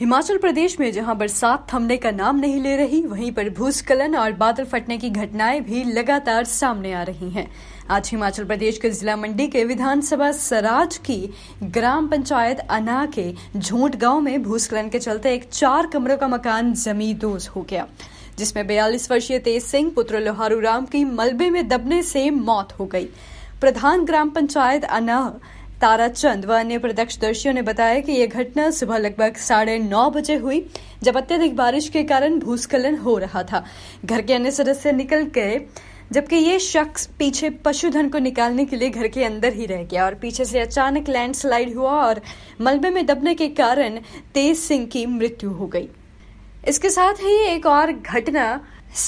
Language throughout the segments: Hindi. हिमाचल प्रदेश में जहां बरसात थमने का नाम नहीं ले रही, वहीं पर भूस्खलन और बादल फटने की घटनाएं भी लगातार सामने आ रही हैं। आज हिमाचल प्रदेश के जिला मंडी के विधानसभा सराज की ग्राम पंचायत अना के झोंट गांव में भूस्खलन के चलते एक 4 कमरों का मकान जमींदोज हो गया, जिसमें 42 वर्षीय तेज सिंह पुत्र लोहारू राम की मलबे में दबने से मौत हो गई। प्रधान ग्राम पंचायत अना तारा चंद व अन्य प्रत्यक्षदर्शियों ने बताया कि यह घटना सुबह लगभग 9:30 बजे हुई, जब अत्यधिक बारिश के कारण भूस्खलन हो रहा था। घर के अन्य सदस्य निकल गए, जबकि ये शख्स पीछे पशुधन को निकालने के लिए घर के अंदर ही रह गया और पीछे से अचानक लैंडस्लाइड हुआ और मलबे में दबने के कारण तेज सिंह की मृत्यु हो गई। इसके साथ ही एक और घटना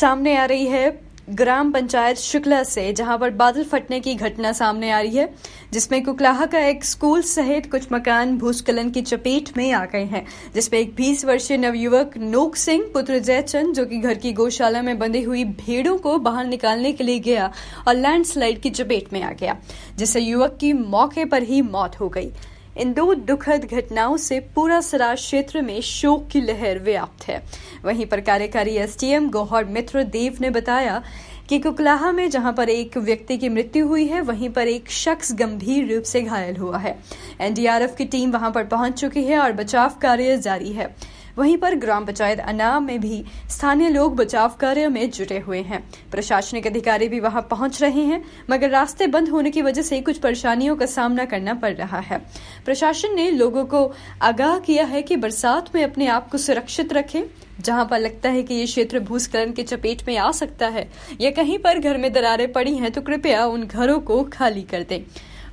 सामने आ रही है ग्राम पंचायत शुक्ला से, जहां पर बादल फटने की घटना सामने आ रही है, जिसमें कुकलाहा का एक स्कूल सहित कुछ मकान भूस्खलन की चपेट में आ गए हैं, जिसमें एक 20 वर्षीय नवयुवक नोक सिंह पुत्र जयचंद, जो कि घर की गौशाला में बंधी हुई भेड़ों को बाहर निकालने के लिए गया और लैंडस्लाइड की चपेट में आ गया, जिससे युवक की मौके पर ही मौत हो गई। इन 2 दुखद घटनाओं से पूरा सराज क्षेत्र में शोक की लहर व्याप्त है। वहीं पर कार्यकारी एसडीएम गौहर मित्रदेव ने बताया कि कुकलाहा में जहां पर एक व्यक्ति की मृत्यु हुई है, वहीं पर एक शख्स गंभीर रूप से घायल हुआ है। एनडीआरएफ की टीम वहां पर पहुंच चुकी है और बचाव कार्य जारी है। वहीं पर ग्राम पंचायत अना में भी स्थानीय लोग बचाव कार्य में जुटे हुए हैं। प्रशासनिक अधिकारी भी वहां पहुंच रहे हैं, मगर रास्ते बंद होने की वजह से कुछ परेशानियों का सामना करना पड़ रहा है। प्रशासन ने लोगों को आगाह किया है कि बरसात में अपने आप को सुरक्षित रखें। जहां पर लगता है कि ये क्षेत्र भूस्खलन की चपेट में आ सकता है या कहीं पर घर में दरारें पड़ी हैं, तो कृपया उन घरों को खाली कर दें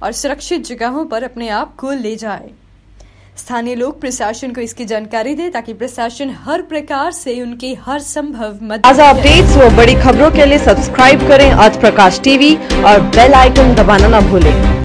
और सुरक्षित जगहों पर अपने आप को ले जाएं। स्थानीय लोग प्रशासन को इसकी जानकारी दें ताकि प्रशासन हर प्रकार से उनकी हर संभव मदद। ताज़ा अपडेट्स और बड़ी खबरों के लिए सब्सक्राइब करें अर्थ प्रकाश टीवी और बेल आइकन दबाना न भूलें।